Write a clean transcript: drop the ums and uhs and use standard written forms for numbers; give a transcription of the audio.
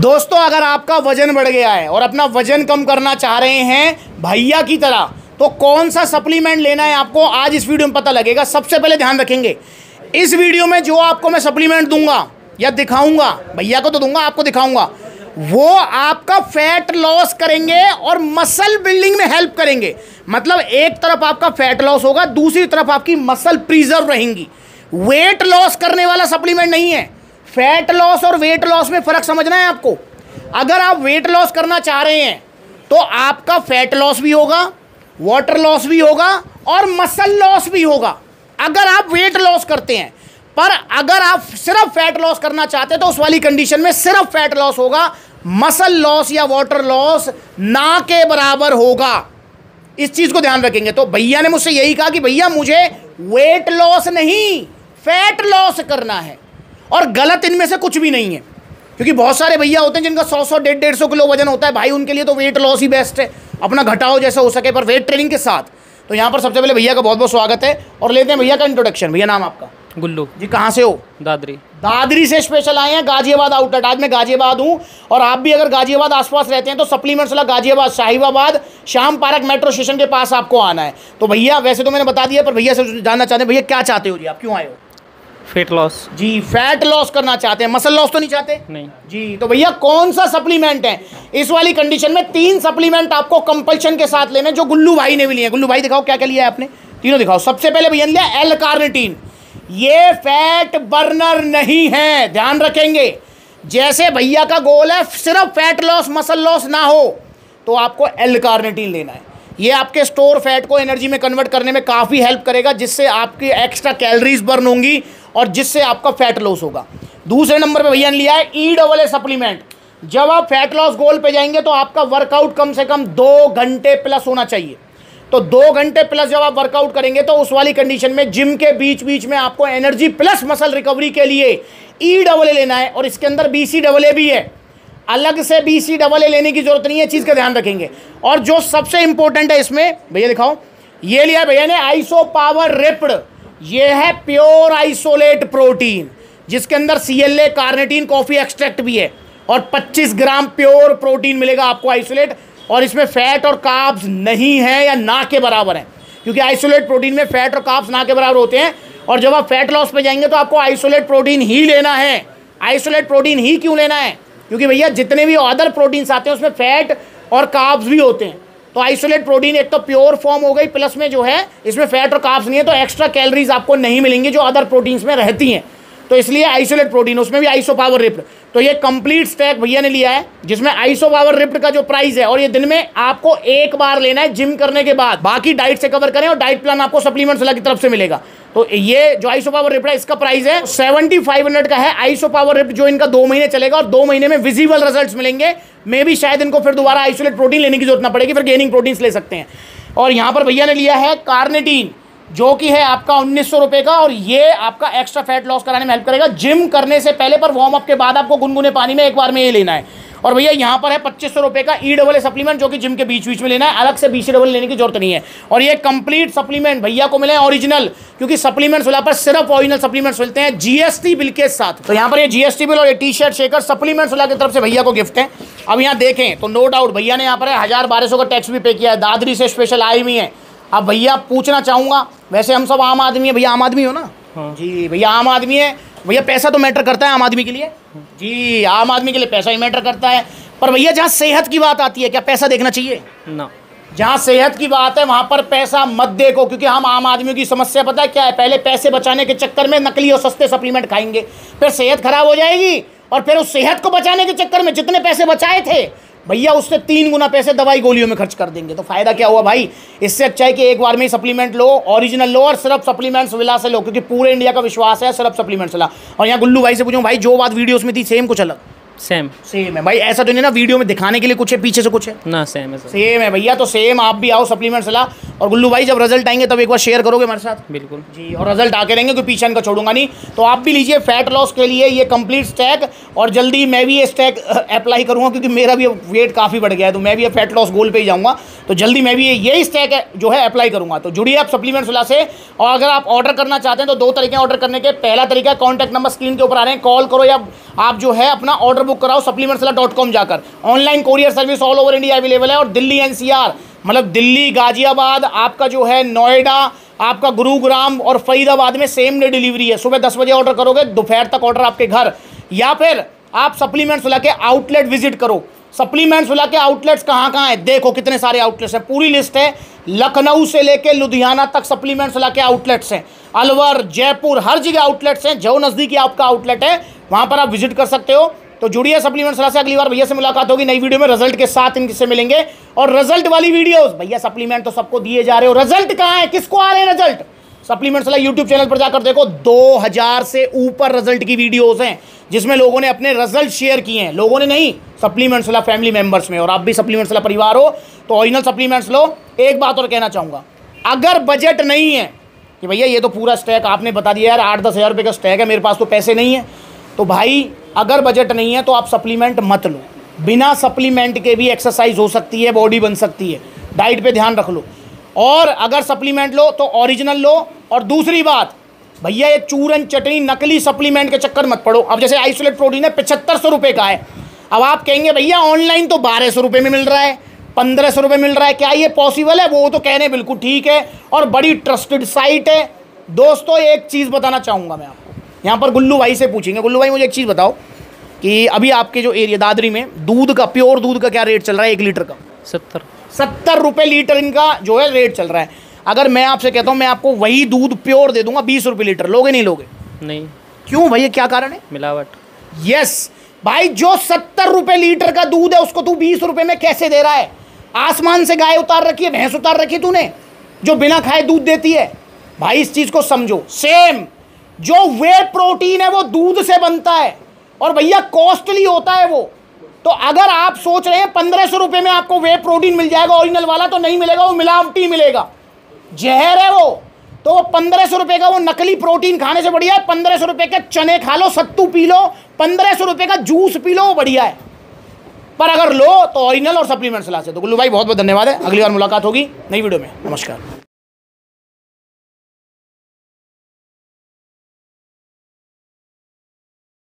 दोस्तों अगर आपका वजन बढ़ गया है और अपना वजन कम करना चाह रहे हैं भैया की तरह, तो कौन सा सप्लीमेंट लेना है आपको आज इस वीडियो में पता लगेगा। सबसे पहले ध्यान रखेंगे, इस वीडियो में जो आपको मैं सप्लीमेंट दूंगा या दिखाऊंगा, भैया को तो दूंगा, आपको दिखाऊंगा, वो आपका फैट लॉस करेंगे और मसल बिल्डिंग में हेल्प करेंगे। मतलब एक तरफ आपका फैट लॉस होगा, दूसरी तरफ आपकी मसल प्रिजर्व रहेंगी। वेट लॉस करने वाला सप्लीमेंट नहीं है। फैट लॉस और वेट लॉस में फ़र्क समझना है आपको। अगर आप वेट लॉस करना चाह रहे हैं तो आपका फैट लॉस भी होगा, वाटर लॉस भी होगा और मसल लॉस भी होगा अगर आप वेट लॉस करते हैं। पर अगर आप सिर्फ फैट लॉस करना चाहते हैं तो उस वाली कंडीशन में सिर्फ फैट लॉस होगा, मसल लॉस या वाटर लॉस ना के बराबर होगा। इस चीज़ को ध्यान रखेंगे। तो भैया ने मुझसे यही कहा कि भैया मुझे वेट लॉस नहीं फैट लॉस करना है, और गलत इनमें से कुछ भी नहीं है, क्योंकि बहुत सारे भैया होते हैं जिनका 100, 100, 150 किलो वजन होता है। भाई उनके लिए तो वेट लॉस ही बेस्ट है, अपना घटाओ जैसे हो सके पर वेट ट्रेनिंग के साथ। तो यहाँ पर सबसे पहले भैया का बहुत बहुत स्वागत है और लेते हैं भैया का इंट्रोडक्शन। भैया नाम आपका? गुल्लू जी। कहाँ से हो? दादरी। दादरी से स्पेशल आए हैं गाजियाबाद आउटलेट। आज मैं गाजियाबाद हूँ और आप भी अगर गाजियाबाद आसपास रहते हैं तो सप्लीमेंट्स वाला गाजियाबाद शाहिबाबाद शाम पार्क मेट्रो स्टेशन के पास आपको आना है। तो भैया वैसे तो मैंने बता दिया पर भैया से जानना चाहते हैं, भैया क्या चाहते हो जी, आप क्यों आए हो? Fat loss. जी, फैट लॉस करना चाहते हैं, मसल लॉस तो नहीं चाहते? नहीं जी। तो भैया कौन सा सप्लीमेंट है? इस वाली कंडीशन में 3 सप्लीमेंट आपको कंपल्शन के साथ लेने, जो गुल्लू भाई ने भी लिए। गुल्लू भाई दिखाओ क्या क्या लिया है आपने, तीनों दिखाओ। सबसे पहले भैया ने लिया L-कार्निटीन। ये फैट बर्नर नहीं है, ध्यान रखेंगे। जैसे भैया का गोल है सिर्फ फैट लॉस मसल लॉस ना हो, तो आपको L-कार्निटीन लेना है। ये आपके स्टोर फैट को एनर्जी में कन्वर्ट करने में काफ़ी हेल्प करेगा, जिससे आपकी एक्स्ट्रा कैलोरीज बर्न होंगी और जिससे आपका फैट लॉस होगा। दूसरे नंबर पे भैया ने लिया है EAA सप्लीमेंट। जब आप फैट लॉस गोल पे जाएंगे तो आपका वर्कआउट कम से कम 2 घंटे प्लस होना चाहिए। तो 2 घंटे प्लस जब आप वर्कआउट करेंगे तो उस वाली कंडीशन में जिम के बीच बीच में आपको एनर्जी प्लस मसल रिकवरी के लिए EAA लेना है, और इसके अंदर BCAA भी है। अलग से BCAA लेने की जरूरत नहीं है, चीज़ का ध्यान रखेंगे। और जो सबसे इंपॉर्टेंट है इसमें, भैया दिखाओ, ये लिया भैया ने आइसो पावर रिप्ड। ये है प्योर आइसोलेट प्रोटीन, जिसके अंदर CLA कार्निटीन कॉफी एक्सट्रैक्ट भी है, और 25 ग्राम प्योर प्रोटीन मिलेगा आपको आइसोलेट। और इसमें फैट और कार्ब्स नहीं है या ना के बराबर है, क्योंकि आइसोलेट प्रोटीन में फैट और कार्ब्स ना के बराबर होते हैं। और जब आप फैट लॉस पे जाएंगे तो आपको आइसोलेट प्रोटीन ही लेना है। आइसोलेट प्रोटीन ही क्यों लेना है? क्योंकि भैया जितने भी अदर प्रोटीन्स आते हैं उसमें फैट और कार्ब्स भी होते हैं। तो आइसोलेट प्रोटीन एक तो प्योर फॉर्म हो गई, प्लस में जो है इसमें फैट और कार्ब्स नहीं है, तो एक्स्ट्रा कैलोरीज आपको नहीं मिलेंगी जो अदर प्रोटीन्स में रहती हैं। तो इसलिए आइसोलेट प्रोटीन, उसमें भी आइसो पावर रिप्ड। तो ये कंप्लीट स्टैक भैया ने लिया है, जिसमें आइसो पावर रिप्ड का जो प्राइस है, और ये दिन में आपको 1 बार लेना है जिम करने के बाद, बाकी डाइट से कवर करें और डाइट प्लान आपको सप्लीमेंट्स अलग की तरफ से मिलेगा। तो ये जो आइसो पावर रिप्ड है इसका प्राइस है 7500 का है आइसो पावर रिप्ड, जो इनका 2 महीने चलेगा और 2 महीने में विजिबल रिजल्ट्स मिलेंगे। मे भी शायद इनको फिर दोबारा आइसोलेट प्रोटीन लेने की जरूरत ना पड़ेगी, फिर गेनिंग प्रोटीन्स ले सकते हैं। और यहाँ पर भैया ने लिया है कार्निटीन, जो कि है आपका 1900 रुपये का, और ये आपका एक्स्ट्रा फैट लॉस कराने में हेल्प करेगा जिम करने से पहले, पर वार्म अप के बाद आपको गुनगुने पानी में 1 बार में ये लेना है। और भैया यहाँ पर है 2500 रुपये का EAA सप्लीमेंट, जो कि जिम के बीच बीच में लेना है, अलग से BCAA लेने की जरूरत नहीं है। और ये कंप्लीट सप्लीमेंट भैया को मिले हैं ओरिजिनल, क्योंकि सप्लीमेंट्स वाला पर सिर्फ ओरिजिनल सप्लीमेंट्स मिलते हैं GST बिल के साथ। तो यहाँ पर ये GST बिल और ये T-शर्ट शेकर सप्लीमेंट्स वाला की तरफ से भैया को गिफ्ट है। अब यहाँ देखें तो नो डाउट भैया ने यहाँ पर 1000-1200 का टैक्स भी पे किया है। दादरी से स्पेशल आई हुई है। अब भैया पूछना चाहूँगा, वैसे हम सब आम आदमी है, भैया आम आदमी हो ना? हाँ। जी भैया आम आदमी है, भैया पैसा तो मैटर करता है आम आदमी के लिए। जी आम आदमी के लिए पैसा ही मैटर करता है, पर भैया जहाँ सेहत की बात आती है क्या पैसा देखना चाहिए? ना, जहाँ सेहत की बात है वहाँ पर पैसा मत देखो, क्योंकि हम आम आदमियों की समस्या पता है क्या है? पहले पैसे बचाने के चक्कर में नकली और सस्ते सप्लीमेंट खाएंगे, फिर सेहत खराब हो जाएगी, और फिर उस सेहत को बचाने के चक्कर में जितने पैसे बचाए थे भैया उससे 3 गुना पैसे दवाई गोलियों में खर्च कर देंगे। तो फायदा क्या हुआ भाई? इससे अच्छा है कि 1 बार में ही सप्लीमेंट लो, ओरिजिनल लो, और सिर्फ सप्लीमेंट्स विला से लो, क्योंकि पूरे इंडिया का विश्वास है सिर्फ सप्लीमेंट्स विला। और यहाँ गुल्लू भाई से पूछूं, भाई जो बात वीडियोस में थी सेम कुछ अलग? सेम है भाई, ऐसा तो नहीं ना वीडियो में दिखाने के लिए कुछ है पीछे से कुछ है ना? सेम है भैया, तो सेम आप भी आओ सप्लीमेंट्स ला। और गुल्लू भाई जब रिजल्ट आएंगे तब 1 बार शेयर करोगे हमारे साथ? बिल्कुल जी, और रिजल्ट आके रहेंगे क्योंकि पीछे इनका छोड़ूंगा नहीं। तो आप भी लीजिए फैट लॉस के लिए ये कंप्लीट स्टैक, और जल्दी मैं भी ये स्टैक अप्लाई करूँगा, क्योंकि मेरा भी वेट काफ़ी बढ़ गया है, तो मैं भी ये फैट लॉस गोल पर ही जाऊँगा। तो जल्दी मैं भी यही स्टैक जो है अप्लाई करूँगा। तो जुड़िए आप सप्लीमेंट्स विला से। और अगर आप ऑर्डर करना चाहते हैं तो 2 तरीके ऑर्डर करने के। पहला तरीका कॉन्टैक्ट नंबर स्क्रीन के ऊपर आ रहे हैं, कॉल करो, या आप जो है अपना ऑर्डर बुक कराओ supplementsvilla.com जाकर। Online courier service all over India available है और दिल्ली एनसीआर मतलब दिल्ली, गाजियाबाद, आपका जो है नोएडा, आपका गुरुग्राम और फरीदाबाद में सेम डे डिलीवरी है। सुबह 10 बजे ऑर्डर करोगे, दोपहर तक ऑर्डर आपके घर। या फिर आप सप्लीमेंट्स विला के आउटलेट विजिट करो। सप्लीमेंट्स विला के आउटलेट्स कहाँ कहाँ है देखो, कितने सारे आउटलेट्स हैं, पूरी लिस्ट है। लखनऊ से लेके लुधियाना तक सप्लीमेंट्स विला के आउटलेट्स हैं। अलवर, जयपुर, हर जगह आउटलेट्स हैं। जो नज़दीकी आपका आउटलेट है वहाँ पर आप विजिट कर सकते हो। तो जुड़िए सप्लीमेंट्स विला से। अगली बार भैया से मुलाकात होगी नई वीडियो में, रिजल्ट के साथ इनसे मिलेंगे। और रिजल्ट वाली वीडियोस, भैया सप्लीमेंट तो सबको दिए जा रहे हो, रिजल्ट कहाँ है, किसको आ रहे हैं रिजल्ट? सप्लीमेंट्स वाला यूट्यूब चैनल पर जाकर देखो, 2000 से ऊपर रिजल्ट की वीडियोस हैं जिसमें लोगों ने अपने रिजल्ट शेयर किए हैं। लोगों ने नहीं, सप्लीमेंट्स वाला फैमिली मेंबर्स में। और आप भी सप्लीमेंट्स वाला परिवार हो तो ओरिजिनल सप्लीमेंट्स लो। एक बात और कहना चाहूँगा, अगर बजट नहीं है कि भैया ये तो पूरा स्टैक आपने बता दिया यार 8-10 हज़ार रुपये का स्टैक है, मेरे पास तो पैसे नहीं है, तो भाई अगर बजट नहीं है तो आप सप्लीमेंट मत लो। बिना सप्लीमेंट के भी एक्सरसाइज हो सकती है, बॉडी बन सकती है। डाइट पे ध्यान रख लो, और अगर सप्लीमेंट लो तो ओरिजिनल लो। और दूसरी बात भैया, ये चूरन चटनी नकली सप्लीमेंट के चक्कर मत पड़ो। अब जैसे आइसोलेट प्रोटीन है 7500 रुपये का है। अब आप कहेंगे भैया ऑनलाइन तो 1200 रुपये में मिल रहा है, 1500 रुपये मिल रहा है, क्या ये पॉसिबल है? वो तो कह रहे हैं बिल्कुल ठीक है और बड़ी ट्रस्टेड साइट है। दोस्तों एक चीज़ बताना चाहूँगा मैं आपको, यहाँ पर गुल्लू भाई से पूछेंगे। गुल्लू भाई मुझे एक चीज़ बताओ कि अभी आपके जो एरिया दादरी में दूध का, प्योर दूध का क्या रेट चल रहा है? 1 लीटर का 70 रुपये लीटर इनका जो है रेट चल रहा है। अगर मैं आपसे कहता हूँ मैं आपको वही दूध प्योर दे दूंगा 20 रुपये लीटर, लोगे नहीं? लोगे नहीं। क्यों भैया, क्या कारण है? मिलावट। यस भाई, जो 70 रुपये लीटर का दूध है उसको तू 20 रुपये में कैसे दे रहा है? आसमान से गाय उतार रखी है, भैंस उतार रखी तूने, जो बिना खाए दूध देती है। भाई इस चीज़ को समझो। सेम जो वे प्रोटीन है वो दूध से बनता है और भैया कॉस्टली होता है वो। तो अगर आप सोच रहे हैं 1500 रुपये में आपको वे प्रोटीन मिल जाएगा ओरिजिनल वाला, तो नहीं मिलेगा, वो मिलावटी मिलेगा, जहर है वो। तो वो 1500 रुपये का वो नकली प्रोटीन खाने से बढ़िया है 1500 रुपये के चने खा लो, सत्तू पी लो, 1500 रुपये का जूस पी लो, वो बढ़िया है। पर अगर लो तो ओरिजिनल और सप्लीमेंट्स ला से। तो गुल्लू भाई बहुत बहुत धन्यवाद है। अगली बार मुलाकात होगी नई वीडियो में। नमस्कार।